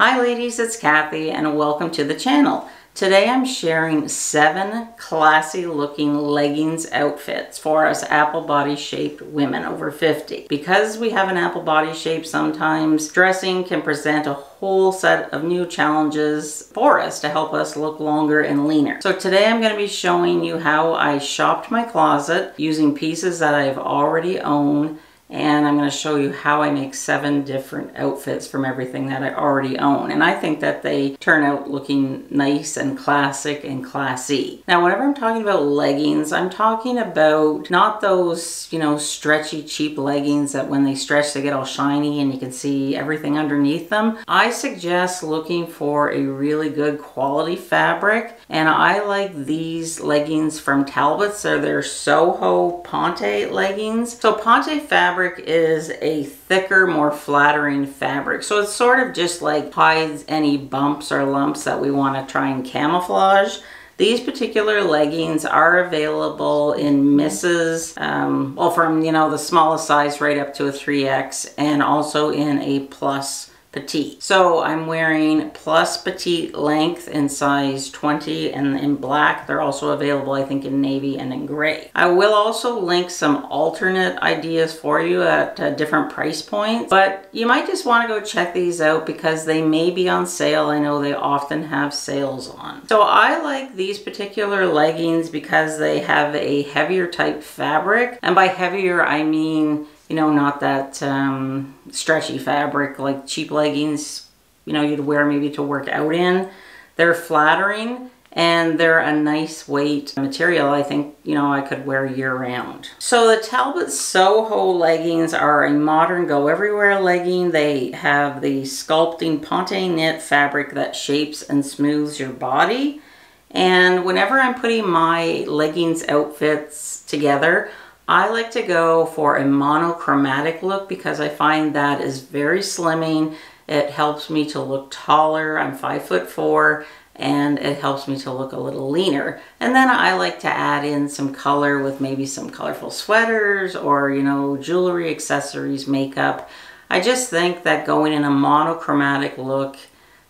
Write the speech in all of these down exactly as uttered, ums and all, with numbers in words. Hi ladies, it's Kathy and welcome to the channel. Today I'm sharing seven classy looking leggings outfits for us apple body shaped women over fifty. Because we have an apple body shape, sometimes dressing can present a whole set of new challenges for us to help us look longer and leaner. So today I'm going to be showing you how I shopped my closet using pieces that I've already owned, and I'm going to show you how I make seven different outfits from everything that I already own. And I think that they turn out looking nice and classic and classy. Now, whenever I'm talking about leggings, I'm talking about not those, you know, stretchy, cheap leggings that when they stretch, they get all shiny and you can see everything underneath them. I suggest looking for a really good quality fabric. And I like these leggings from Talbots. They're their Soho Ponte leggings. So Ponte fabric is a thicker, more flattering fabric, so it sort of just like hides any bumps or lumps that we want to try and camouflage. These particular leggings are available in misses, um, well, from, you know, the smallest size right up to a three X, and also in a plus petite. So I'm wearing plus petite length in size twenty and in black. They're also available, I think, in navy and in gray. I will also link some alternate ideas for you at uh, different price points, but you might just want to go check these out because they may be on sale. I know they often have sales on. So I like these particular leggings because they have a heavier type fabric, and by heavier I mean, you know, not that um, stretchy fabric like cheap leggings, you know, you'd wear maybe to work out in. They're flattering and they're a nice weight material. I think, you know, I could wear year round. So the Talbot Soho leggings are a modern go everywhere legging. They have the sculpting Ponte knit fabric that shapes and smooths your body. And whenever I'm putting my leggings outfits together, I like to go for a monochromatic look because I find that is very slimming. It helps me to look taller. I'm five foot four and it helps me to look a little leaner. And then I like to add in some color with maybe some colorful sweaters or, you know, jewelry, accessories, makeup. I just think that going in a monochromatic look,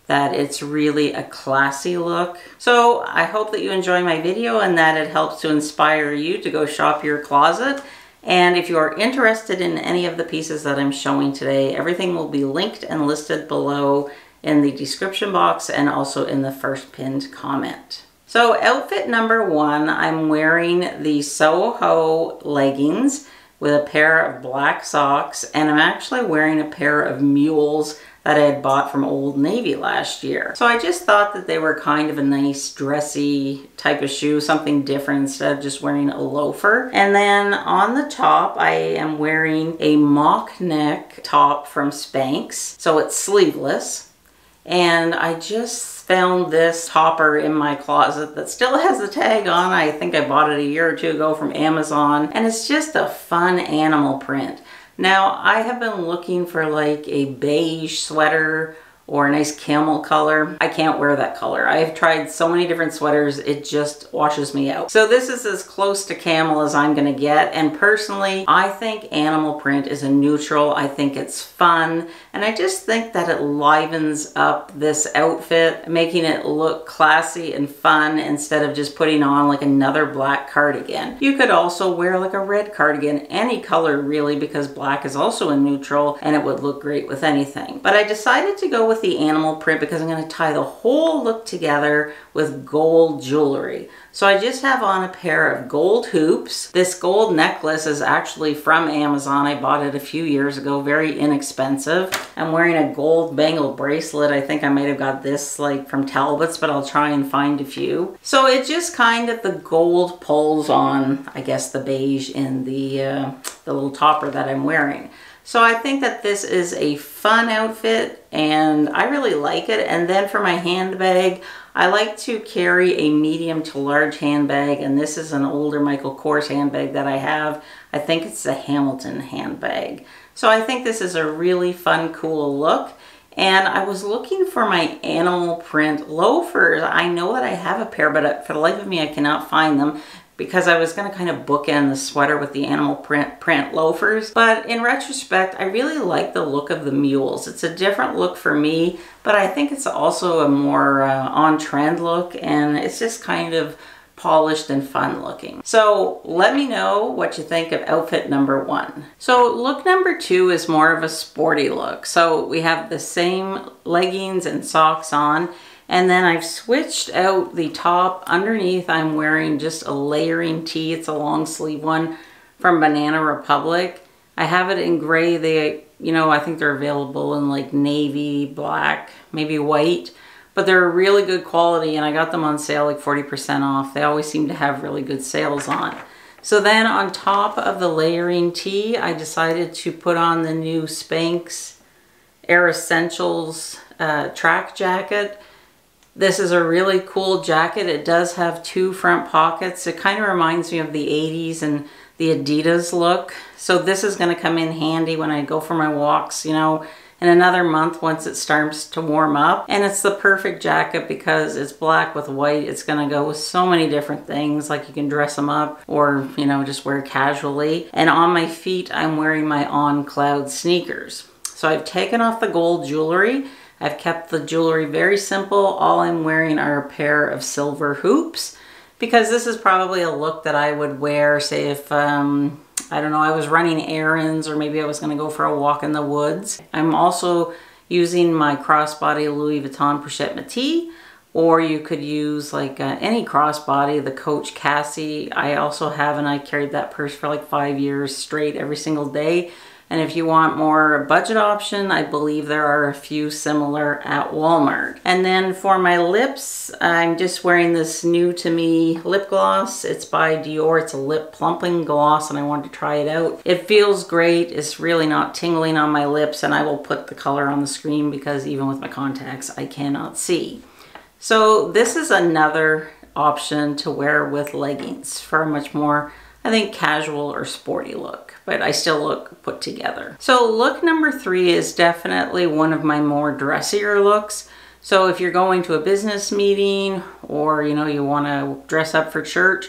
that it's really a classy look. So I hope that you enjoy my video and that it helps to inspire you to go shop your closet. And if you are interested in any of the pieces that I'm showing today, everything will be linked and listed below in the description box and also in the first pinned comment. So outfit number one, I'm wearing the Soho leggings with a pair of black socks, and I'm actually wearing a pair of mules that I had bought from Old Navy last year. So I just thought that they were kind of a nice dressy type of shoe, something different instead of just wearing a loafer. And then on the top, I am wearing a mock neck top from Spanx. So it's sleeveless. And I just found this topper in my closet that still has the tag on. I think I bought it a year or two ago from Amazon. And it's just a fun animal print. Now, I have been looking for like a beige sweater or a nice camel color. I can't wear that color. I've tried so many different sweaters, it just washes me out. So this is as close to camel as I'm gonna get. And personally, I think animal print is a neutral. I think it's fun. And I just think that it livens up this outfit, making it look classy and fun instead of just putting on like another black cardigan. You could also wear like a red cardigan, any color really, because black is also a neutral and it would look great with anything. But I decided to go with the animal print because I'm going to tie the whole look together with gold jewelry. So I just have on a pair of gold hoops. This gold necklace is actually from Amazon. I bought it a few years ago, very inexpensive. I'm wearing a gold bangle bracelet. I think I might have got this like from Talbots, but I'll try and find a few. So it just kind of, the gold pulls on, I guess, the beige in the, uh, the little topper that I'm wearing. So I think that this is a fun outfit and I really like it. And then for my handbag, I like to carry a medium to large handbag, and this is an older Michael Kors handbag that I have. I think it's a Hamilton handbag. So I think this is a really fun, cool look. And I was looking for my animal print loafers. I know that I have a pair, but for the life of me, I cannot find them. because I was gonna kind of bookend the sweater with the animal print print loafers. But in retrospect, I really like the look of the mules. It's a different look for me, but I think it's also a more uh, on-trend look, and it's just kind of polished and fun looking. So let me know what you think of outfit number one. So look number two is more of a sporty look. So we have the same leggings and socks on, and then I've switched out the top. Underneath I'm wearing just a layering tee. It's a long sleeve one from Banana Republic. I have it in gray. They, you know, I think they're available in like navy, black, maybe white. But they're really good quality, and I got them on sale like forty percent off. They always seem to have really good sales on. So then on top of the layering tee, I decided to put on the new Spanx Air Essentials uh, track jacket. This is a really cool jacket. It does have two front pockets. It kind of reminds me of the eighties and the Adidas look. So this is going to come in handy when I go for my walks, you know, in another month once it starts to warm up. And it's the perfect jacket because it's black with white. It's gonna go with so many different things, like you can dress them up or, you know, just wear casually. And on my feet, I'm wearing my On Cloud sneakers. So I've taken off the gold jewelry. I've kept the jewelry very simple. All I'm wearing are a pair of silver hoops, because this is probably a look that I would wear, say if, um, I don't know, I was running errands, or maybe I was gonna go for a walk in the woods. I'm also using my crossbody Louis Vuitton Pochette Métis, or you could use like uh, any crossbody, the Coach Cassie. I also have, and I carried that purse for like five years straight every single day. And if you want more budget option, I believe there are a few similar at Walmart. And then for my lips, I'm just wearing this new to me lip gloss. It's by Dior. It's a lip plumping gloss, and I wanted to try it out. It feels great. It's really not tingling on my lips, and I will put the color on the screen because even with my contacts, I cannot see. So this is another option to wear with leggings for a much more, I think, casual or sporty look, but I still look put together. So look number three is definitely one of my more dressier looks. So if you're going to a business meeting, or you know, you want to dress up for church,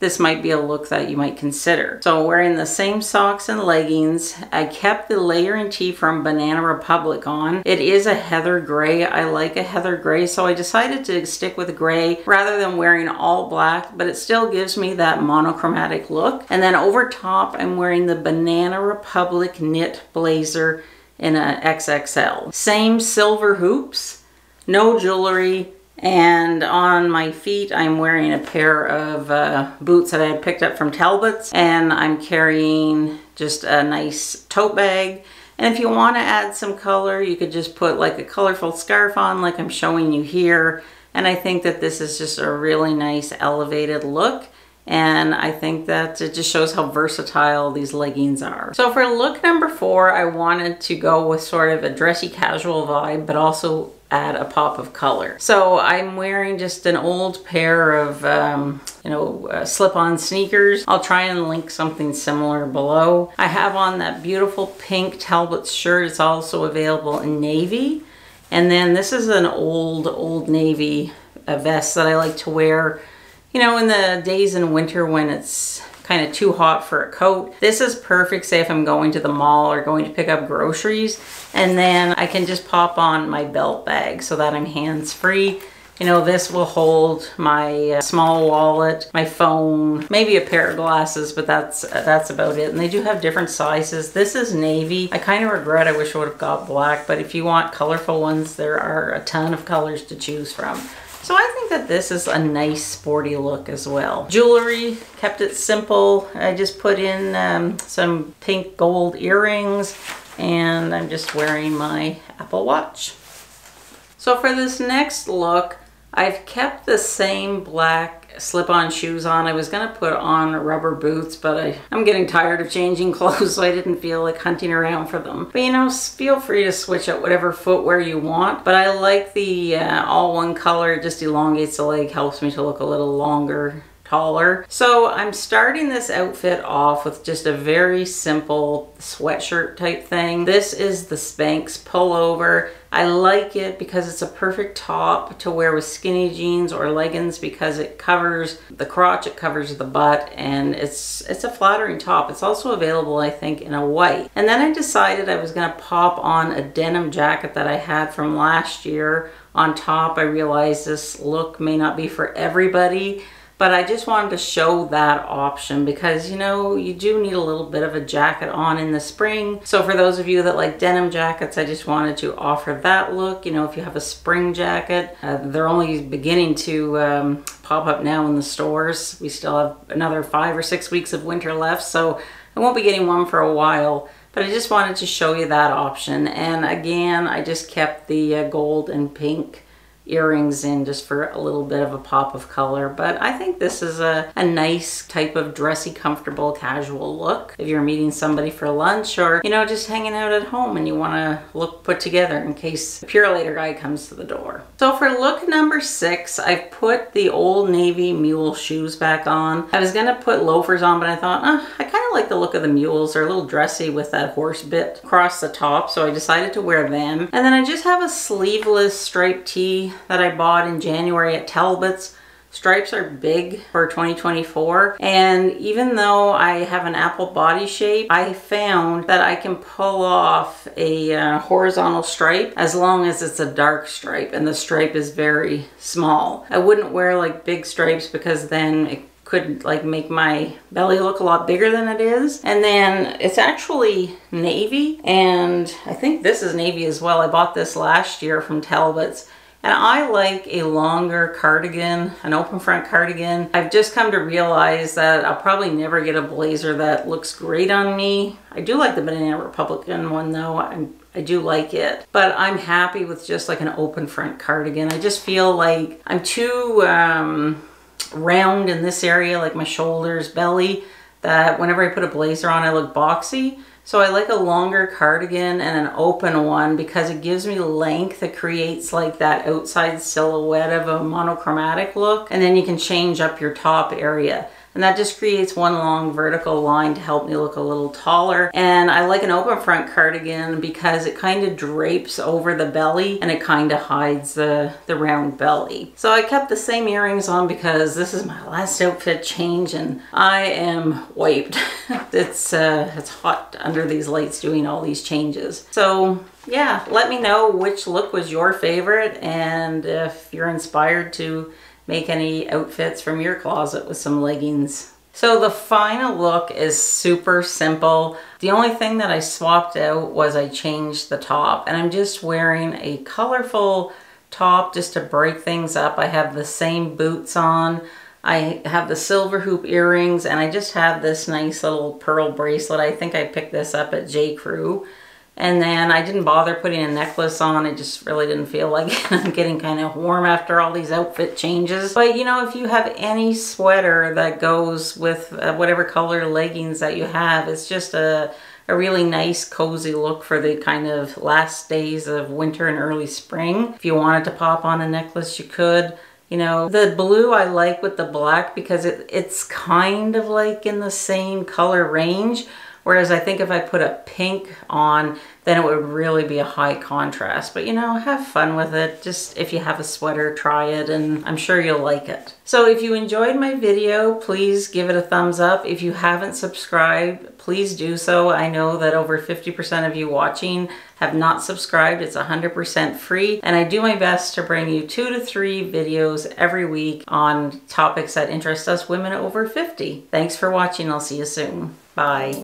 this might be a look that you might consider. So wearing the same socks and leggings, I kept the layering tee from Banana Republic on. It is a heather gray. I like a heather gray, so I decided to stick with gray rather than wearing all black, but it still gives me that monochromatic look. And then over top, I'm wearing the Banana Republic knit blazer in an X X L. Same silver hoops, no jewelry, and on my feet, I'm wearing a pair of uh, boots that I had picked up from Talbots, and I'm carrying just a nice tote bag. And if you want to add some color, you could just put like a colorful scarf on, like I'm showing you here. And I think that this is just a really nice elevated look. And I think that it just shows how versatile these leggings are. So for look number four, I wanted to go with sort of a dressy casual vibe, but also add a pop of color. So I'm wearing just an old pair of, um, you know, uh, slip-on sneakers. I'll try and link something similar below. I have on that beautiful pink Talbots shirt. It's also available in navy. And then this is an old, old navy uh, vest that I like to wear, you know, in the days in winter when it's kind of too hot for a coat. This is perfect, say if I'm going to the mall or going to pick up groceries, and then I can just pop on my belt bag so that I'm hands-free. You know, this will hold my uh, small wallet, my phone, maybe a pair of glasses, but that's uh, that's about it. And they do have different sizes. This is navy. I kind of regret I wish I would have got black, but if you want colorful ones, there are a ton of colors to choose from. So I think that this is a nice sporty look as well. Jewelry, kept it simple. I just put in um, some pink gold earrings, and I'm just wearing my Apple Watch. So for this next look, I've kept the same black slip-on shoes on. I was gonna put on rubber boots, but I, I'm getting tired of changing clothes, so I didn't feel like hunting around for them. But you know, feel free to switch out whatever footwear you want, but I like the uh, all one color. It just elongates the leg, helps me to look a little longer, taller. So I'm starting this outfit off with just a very simple sweatshirt type thing. This is the Spanx pullover. I like it because it's a perfect top to wear with skinny jeans or leggings because it covers the crotch, it covers the butt, and it's it's a flattering top. It's also available, I think, in a white. And then I decided I was gonna pop on a denim jacket that I had from last year on top. I realized this look may not be for everybody, but I just wanted to show that option because, you know, you do need a little bit of a jacket on in the spring. So for those of you that like denim jackets, I just wanted to offer that look. You know, if you have a spring jacket, uh, they're only beginning to um, pop up now in the stores. We still have another five or six weeks of winter left, so I won't be getting one for a while. But I just wanted to show you that option. And again, I just kept the uh, gold and pink earrings in just for a little bit of a pop of color, but I think this is a, a nice type of dressy, comfortable, casual look if you're meeting somebody for lunch or, you know, just hanging out at home and you want to look put together in case the Purolator guy comes to the door. So for look number six, I've put the Old Navy mule shoes back on. I was gonna put loafers on, but I thought, oh, I kind of like the look of the mules. They're a little dressy with that horse bit across the top, so I decided to wear them. And then I just have a sleeveless striped tee that I bought in January at Talbots. Stripes are big for twenty twenty-four, and even though I have an apple body shape, I found that I can pull off a uh, horizontal stripe as long as it's a dark stripe and the stripe is very small. I wouldn't wear like big stripes because then it could like make my belly look a lot bigger than it is. And then it's actually navy, and I think this is navy as well. I bought this last year from Talbots. And I like a longer cardigan, an open front cardigan. I've just come to realize that I'll probably never get a blazer that looks great on me. I do like the Banana Republic one though. I'm, I do like it, but I'm happy with just like an open front cardigan. I just feel like I'm too um, round in this area, like my shoulders, belly, that whenever I put a blazer on, I look boxy. So I like a longer cardigan and an open one because it gives me length. It creates like that outside silhouette of a monochromatic look. And then you can change up your top area. And that just creates one long vertical line to help me look a little taller. And I like an open front cardigan because it kind of drapes over the belly and it kind of hides the, the round belly. So I kept the same earrings on because this is my last outfit change and I am wiped. It's, uh, it's hot under these lights doing all these changes. So yeah, let me know which look was your favorite and if you're inspired to make any outfits from your closet with some leggings. So the final look is super simple. The only thing that I swapped out was I changed the top, and I'm just wearing a colorful top just to break things up. I have the same boots on, I have the silver hoop earrings, and I just have this nice little pearl bracelet. I think I picked this up at J Crew. And then I didn't bother putting a necklace on. I just really didn't feel like it. I'm getting kind of warm after all these outfit changes. But you know, if you have any sweater that goes with uh, whatever color leggings that you have, it's just a, a really nice cozy look for the kind of last days of winter and early spring. If you wanted to pop on a necklace, you could. You know, the blue I like with the black because it, it's kind of like in the same color range. Whereas I think if I put a pink on, then it would really be a high contrast. But you know, have fun with it. Just if you have a sweater, try it, and I'm sure you'll like it. So if you enjoyed my video, please give it a thumbs up. If you haven't subscribed, please do so. I know that over fifty percent of you watching have not subscribed. It's one hundred percent free, and I do my best to bring you two to three videos every week on topics that interest us women over fifty. Thanks for watching. I'll see you soon. Bye.